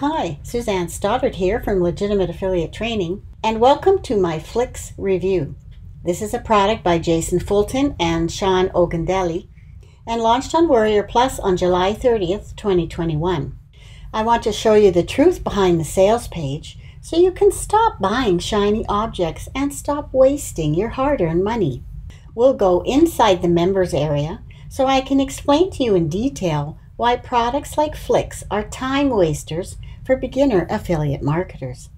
Hi, Suzanne Stoddard here from Legitimate Affiliate Training, and welcome to my Flix review. This is a product by Jason Fulton and Seun Ogundele, and launched on Warrior Plus on July 30th, 2021. I want to show you the truth behind the sales page so you can stop buying shiny objects and stop wasting your hard-earned money. We'll go inside the members area so I can explain to you in detail why products like Flix are time wasters for beginner affiliate marketers.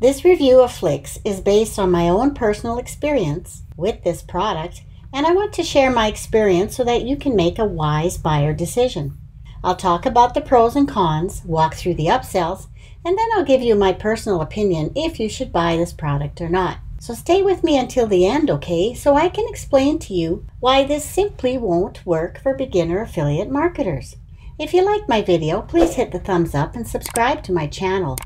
This review of Flix is based on my own personal experience with this product, and I want to share my experience so that you can make a wise buyer decision. I'll talk about the pros and cons, walk through the upsells, and then I'll give you my personal opinion if you should buy this product or not. So stay with me until the end, okay, so I can explain to you why this simply won't work for beginner affiliate marketers. If you liked my video, please hit the thumbs up and subscribe to my channel.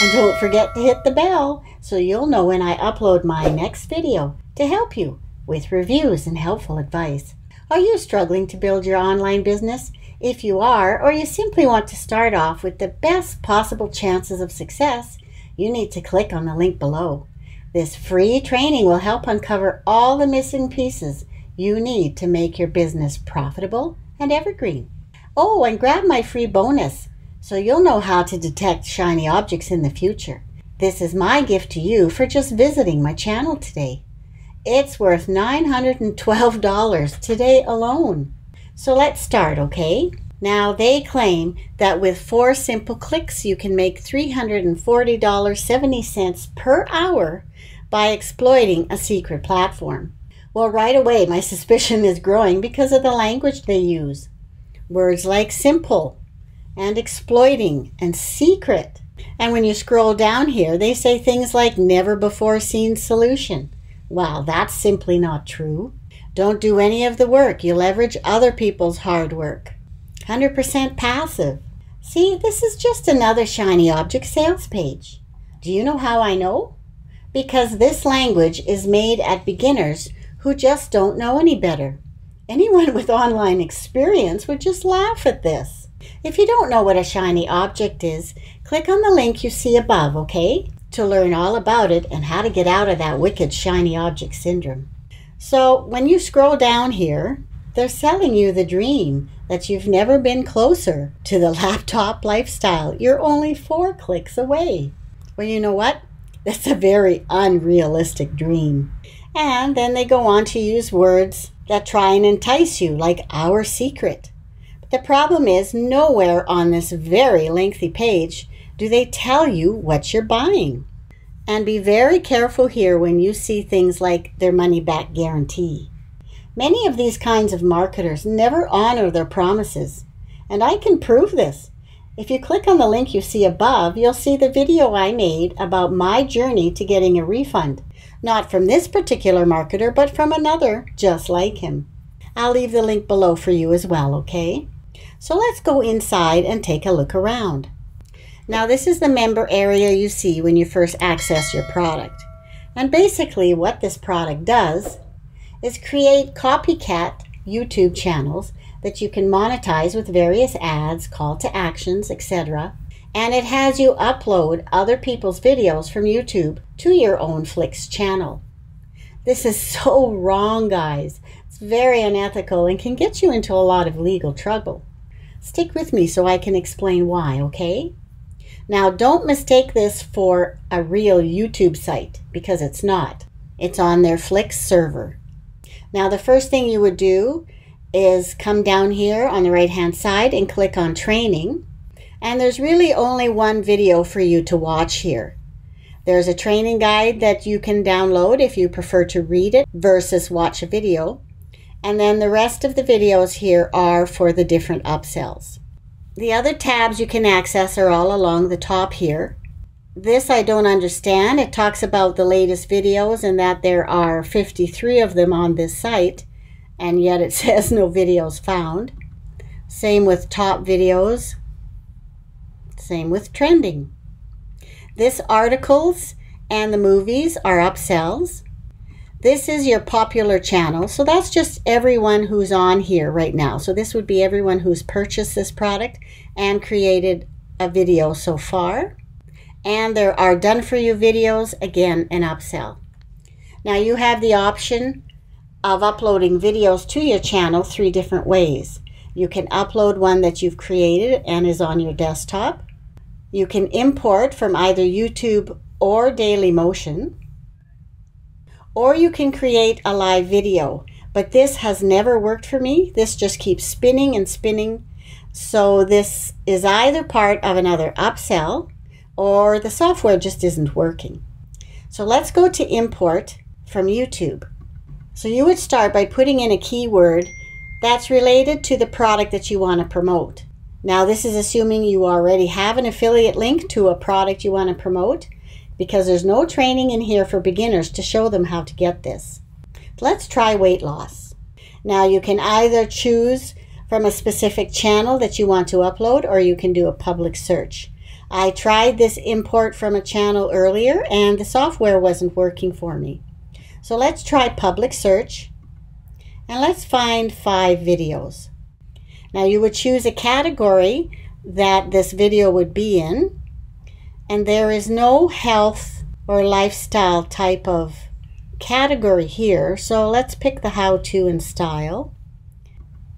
And don't forget to hit the bell so you'll know when I upload my next video to help you with reviews and helpful advice. Are you struggling to build your online business? If you are, or you simply want to start off with the best possible chances of success, you need to click on the link below. This free training will help uncover all the missing pieces you need to make your business profitable and evergreen. Oh, and grab my free bonus so you'll know how to detect shiny objects in the future. This is my gift to you for just visiting my channel today. It's worth $912 today alone. So let's start, okay? Now they claim that with 4 simple clicks you can make $340.70 per hour by exploiting a secret platform. Well, right away my suspicion is growing because of the language they use. Words like simple and exploiting and secret. And when you scroll down here, they say things like never before seen solution. Wow, that's simply not true. Don't do any of the work. You leverage other people's hard work. 100% passive. See, this is just another shiny object sales page. Do you know how I know? Because this language is made at beginners who just don't know any better. Anyone with online experience would just laugh at this. If you don't know what a shiny object is, click on the link you see above, okay, to learn all about it and how to get out of that wicked shiny object syndrome. So when you scroll down here, they're selling you the dream that you've never been closer to the laptop lifestyle. You're only 4 clicks away. Well, you know what? That's a very unrealistic dream. And then they go on to use words that try and entice you, like our secret. But the problem is, nowhere on this very lengthy page do they tell you what you're buying. And be very careful here when you see things like their money back guarantee. Many of these kinds of marketers never honor their promises, and I can prove this. If you click on the link you see above, you'll see the video I made about my journey to getting a refund. Not from this particular marketer, but from another just like him. I'll leave the link below for you as well, okay? So let's go inside and take a look around. Now this is the member area you see when you first access your product. And basically what this product does is create copycat YouTube channels that you can monetize with various ads, call to actions, etc. And it has you upload other people's videos from YouTube to your own Flix channel. This is so wrong, guys. It's very unethical and can get you into a lot of legal trouble. Stick with me so I can explain why, okay? Now, don't mistake this for a real YouTube site, because it's not. It's on their Flix server. Now, the first thing you would do is come down here on the right-hand side and click on Training. And there's really only one video for you to watch here. There's a training guide that you can download if you prefer to read it versus watch a video. And then the rest of the videos here are for the different upsells. The other tabs you can access are all along the top here. This I don't understand. It talks about the latest videos and that there are 53 of them on this site, and yet it says no videos found. Same with top videos. Same with trending. This articles and the movies are upsells. This is your popular channel. So that's just everyone who's on here right now. So this would be everyone who's purchased this product and created a video so far, and there are done-for-you videos, again, an upsell. Now you have the option of uploading videos to your channel 3 different ways. You can upload one that you've created and is on your desktop. You can import from either YouTube or Dailymotion. Or you can create a live video, but this has never worked for me. This just keeps spinning and spinning. So this is either part of another upsell or the software just isn't working. So let's go to import from YouTube. So you would start by putting in a keyword that's related to the product that you want to promote. Now this is assuming you already have an affiliate link to a product you want to promote, because there's no training in here for beginners to show them how to get this. Let's try weight loss. Now you can either choose from a specific channel that you want to upload, or you can do a public search. I tried this import from a channel earlier and the software wasn't working for me. So let's try public search and let's find 5 videos. Now you would choose a category that this video would be in. And there is no health or lifestyle type of category here, so let's pick the how-to and style.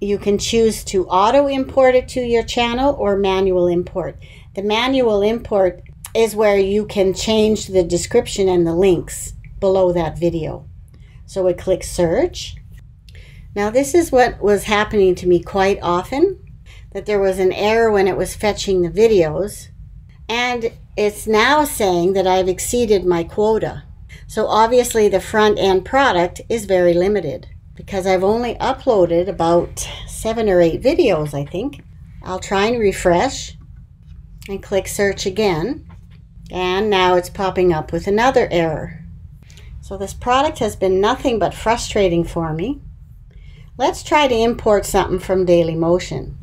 You can choose to auto-import it to your channel or manual import. The manual import is where you can change the description and the links below that video. So we click search. Now this is what was happening to me quite often, that there was an error when it was fetching the videos. And it's now saying that I've exceeded my quota. So obviously the front-end product is very limited because I've only uploaded about 7 or 8 videos, I think. I'll try and refresh and click search again. And now it's popping up with another error. So this product has been nothing but frustrating for me. Let's try to import something from Dailymotion.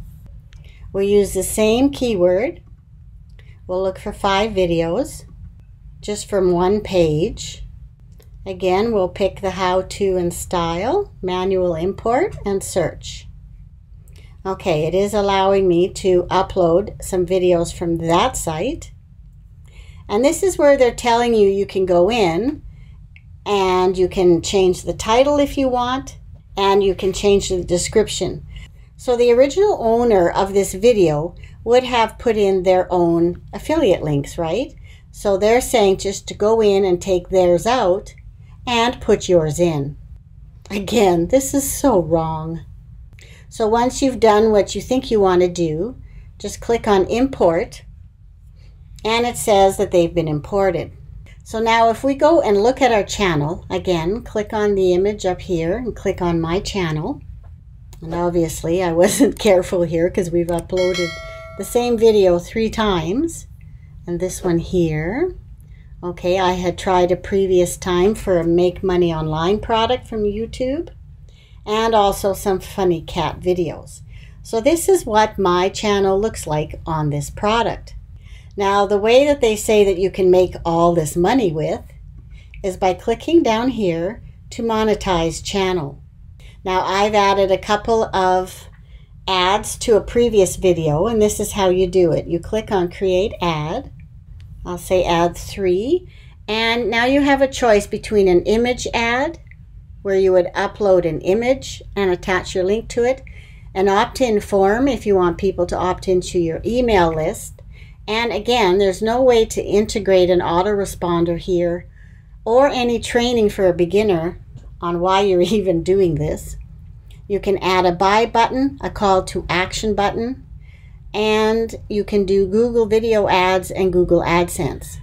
We'll use the same keyword. We'll look for 5 videos, just from one page. Again, we'll pick the how-to and style, manual import, and search. Okay, it is allowing me to upload some videos from that site. And this is where they're telling you you can go in and you can change the title if you want, and you can change the description. So the original owner of this video would have put in their own affiliate links, right? So they're saying just to go in and take theirs out and put yours in. Again, this is so wrong. So once you've done what you think you want to do, just click on import and it says that they've been imported. So now if we go and look at our channel, again, click on the image up here and click on my channel. And obviously I wasn't careful here because we've uploaded the same video 3 times. And this one here. Okay, I had tried a previous time for a make money online product from YouTube and also some funny cat videos. So this is what my channel looks like on this product. Now the way that they say that you can make all this money with is by clicking down here to monetize channel. Now I've added a couple of ads to a previous video, and this is how you do it. You click on create ad. I'll say add 3, and now you have a choice between an image ad, where you would upload an image and attach your link to it, an opt-in form if you want people to opt into your email list, and again, there's no way to integrate an autoresponder here or any training for a beginner on why you're even doing this. You can add a buy button, a call to action button, and you can do Google video ads and Google AdSense.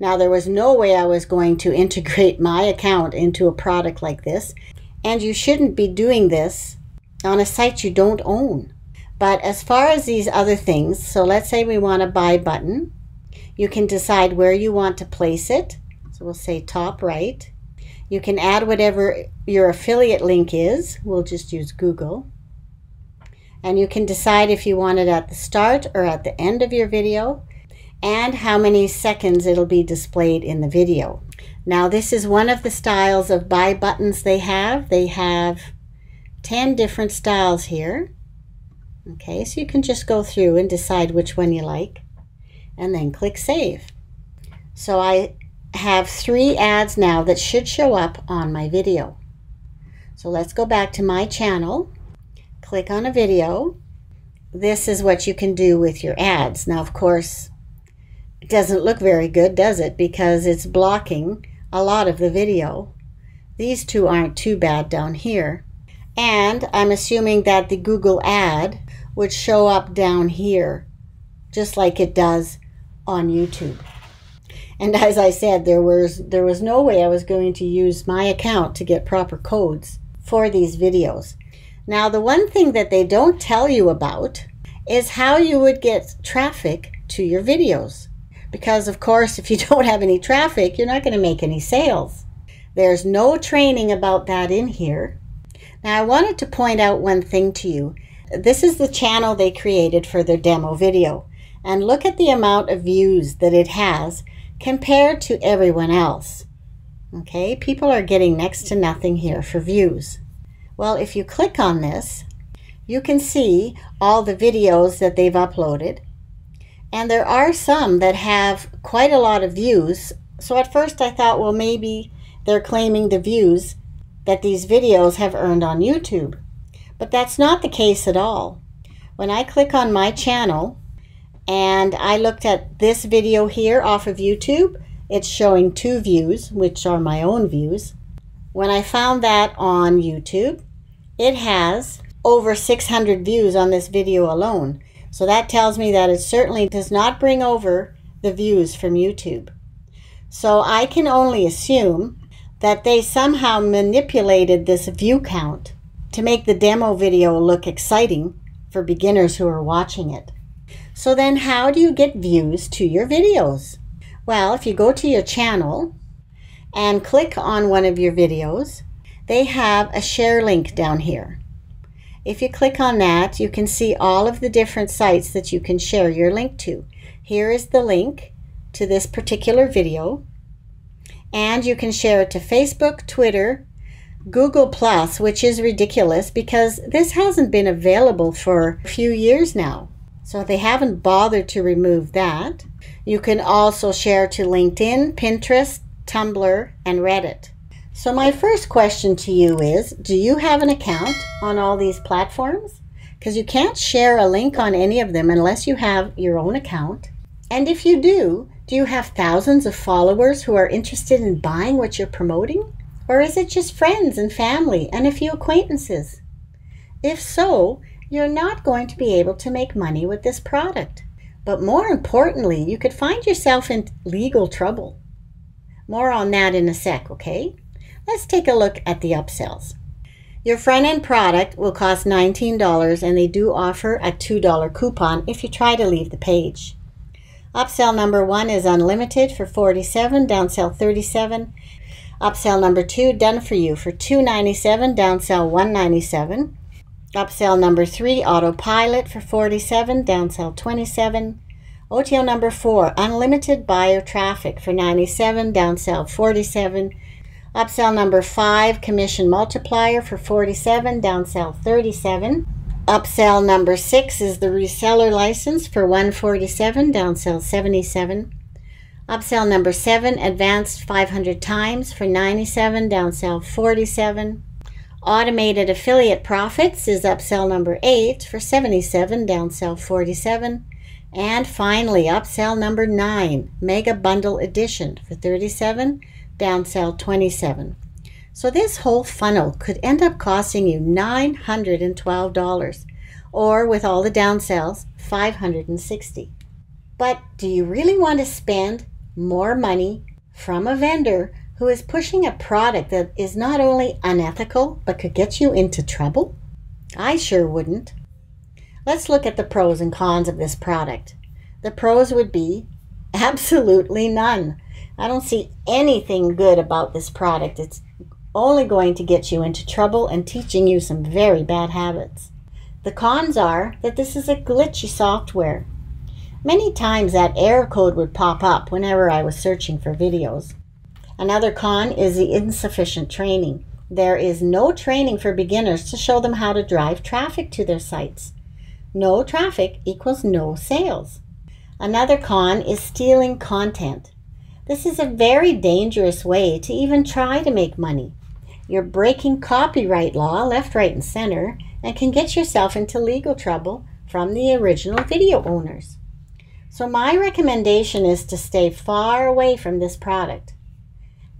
Now there was no way I was going to integrate my account into a product like this, and you shouldn't be doing this on a site you don't own. But as far as these other things, so let's say we want a buy button, you can decide where you want to place it. So we'll say top right. You can add whatever your affiliate link is. We'll just use Google. And you can decide if you want it at the start or at the end of your video and how many seconds it'll be displayed in the video. Now this is one of the styles of buy buttons they have. They have 10 different styles here. Okay, so you can just go through and decide which one you like. and then click save. So I have 3 ads now that should show up on my video. So let's go back to my channel, click on a video. This is what you can do with your ads. Now, of course, it doesn't look very good, does it? Because it's blocking a lot of the video. These two aren't too bad down here. And I'm assuming that the Google ad would show up down here, just like it does on YouTube. And as I said, there was no way I was going to use my account to get proper codes for these videos. Now, the one thing that they don't tell you about is how you would get traffic to your videos. Because, of course, if you don't have any traffic, you're not going to make any sales. There's no training about that in here. Now, I wanted to point out one thing to you. This is the channel they created for their demo video. And look at the amount of views that it has compared to everyone else. Okay, people are getting next to nothing here for views. Well, if you click on this, you can see all the videos that they've uploaded. And there are some that have quite a lot of views. So at first I thought, well, maybe they're claiming the views that these videos have earned on YouTube. But that's not the case at all. When I click on my channel and I looked at this video here off of YouTube, it's showing 2 views, which are my own views. When I found that on YouTube, it has over 600 views on this video alone. So that tells me that it certainly does not bring over the views from YouTube. So I can only assume that they somehow manipulated this view count to make the demo video look exciting for beginners who are watching it. So then how do you get views to your videos? Well, if you go to your channel and click on one of your videos, they have a share link down here. If you click on that, you can see all of the different sites that you can share your link to. Here is the link to this particular video. And you can share it to Facebook, Twitter, Google Plus, which is ridiculous because this hasn't been available for a few years now. So they haven't bothered to remove that. You can also share to LinkedIn, Pinterest, Tumblr, and Reddit. So my first question to you is, do you have an account on all these platforms? Because you can't share a link on any of them unless you have your own account. And if you do, do you have thousands of followers who are interested in buying what you're promoting? Or is it just friends and family and a few acquaintances? If so, you're not going to be able to make money with this product. But more importantly, you could find yourself in legal trouble. More on that in a sec, okay? Let's take a look at the upsells. Your front-end product will cost $19 and they do offer a $2 coupon if you try to leave the page. Upsell number 1 is unlimited for $47, downsell $37. Upsell number 2, done for you for $297, downsell $197. Upsell number 3, autopilot for $47, downsell $27. OTO number 4, unlimited buyer traffic for $97, downsell $47. Upsell number 5, commission multiplier for $47, downsell $37. Upsell number 6 is the reseller license for $147, downsell $77. Upsell number 7, advanced 500 times for $97, downsell $47. Automated affiliate profits is upsell number 8 for $77, downsell $47. And finally, upsell number 9, mega bundle edition for $37, downsell $27. So this whole funnel could end up costing you $912, or with all the downsells, $560. But do you really want to spend more money from a vendor who is pushing a product that is not only unethical, but could get you into trouble? I sure wouldn't. Let's look at the pros and cons of this product. The pros would be absolutely none. I don't see anything good about this product. It's only going to get you into trouble and teaching you some very bad habits. The cons are that this is a glitchy software. Many times that error code would pop up whenever I was searching for videos. Another con is the insufficient training. There is no training for beginners to show them how to drive traffic to their sites. No traffic equals no sales. Another con is stealing content. This is a very dangerous way to even try to make money. You're breaking copyright law left, right, and center and can get yourself into legal trouble from the original video owners. So my recommendation is to stay far away from this product.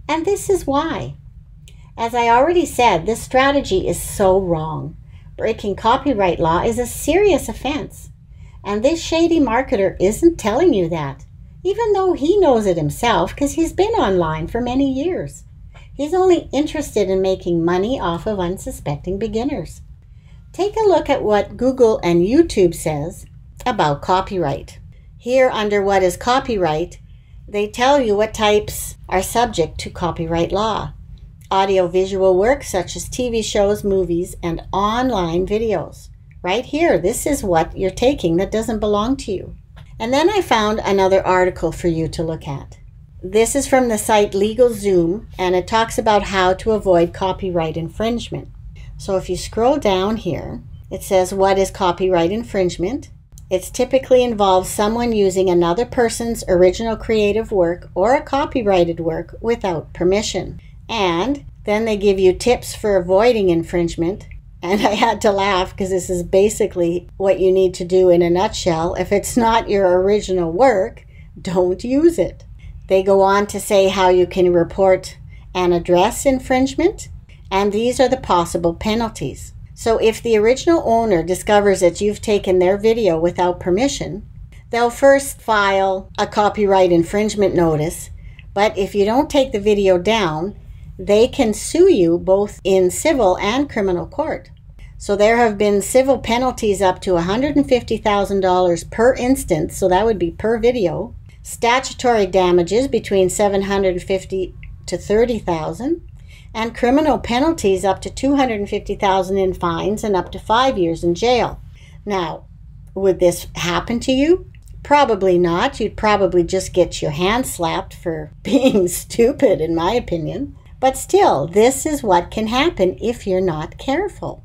And this is why. As I already said, this strategy is so wrong. Breaking copyright law is a serious offense. And this shady marketer isn't telling you that, even though he knows it himself because he's been online for many years. He's only interested in making money off of unsuspecting beginners. Take a look at what Google and YouTube says about copyright. Here under what is copyright, they tell you what types are subject to copyright law. Audiovisual works such as TV shows, movies, and online videos. Right here, this is what you're taking that doesn't belong to you. And then I found another article for you to look at. This is from the site LegalZoom, and it talks about how to avoid copyright infringement. So if you scroll down here, it says, what is copyright infringement? It typically involves someone using another person's original creative work or a copyrighted work without permission. And then they give you tips for avoiding infringement. And I had to laugh because this is basically what you need to do in a nutshell. If it's not your original work, don't use it. They go on to say how you can report and address infringement, and these are the possible penalties. So if the original owner discovers that you've taken their video without permission, they'll first file a copyright infringement notice, but if you don't take the video down, they can sue you both in civil and criminal court. So there have been civil penalties up to $150,000 per instance, so that would be per video. Statutory damages between $750,000 to $30,000, and criminal penalties up to $250,000 in fines and up to 5 years in jail. Now, would this happen to you? Probably not. You'd probably just get your hand slapped for being stupid, in my opinion. But still, this is what can happen if you're not careful.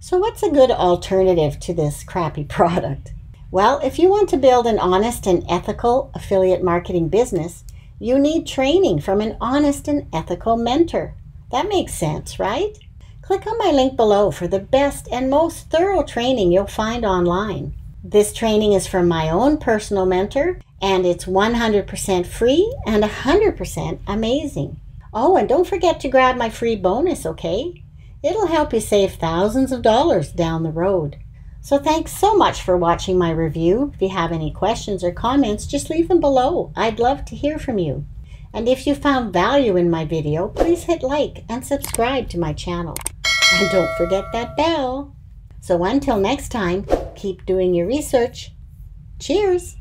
So what's a good alternative to this crappy product? Well, if you want to build an honest and ethical affiliate marketing business, you need training from an honest and ethical mentor. That makes sense, right? Click on my link below for the best and most thorough training you'll find online. This training is from my own personal mentor, and it's 100% free and 100% amazing. Oh, and don't forget to grab my free bonus, okay? It'll help you save thousands of dollars down the road. So thanks so much for watching my review. If you have any questions or comments, just leave them below. I'd love to hear from you. And if you found value in my video, please hit like and subscribe to my channel. And don't forget that bell. So until next time, keep doing your research. Cheers!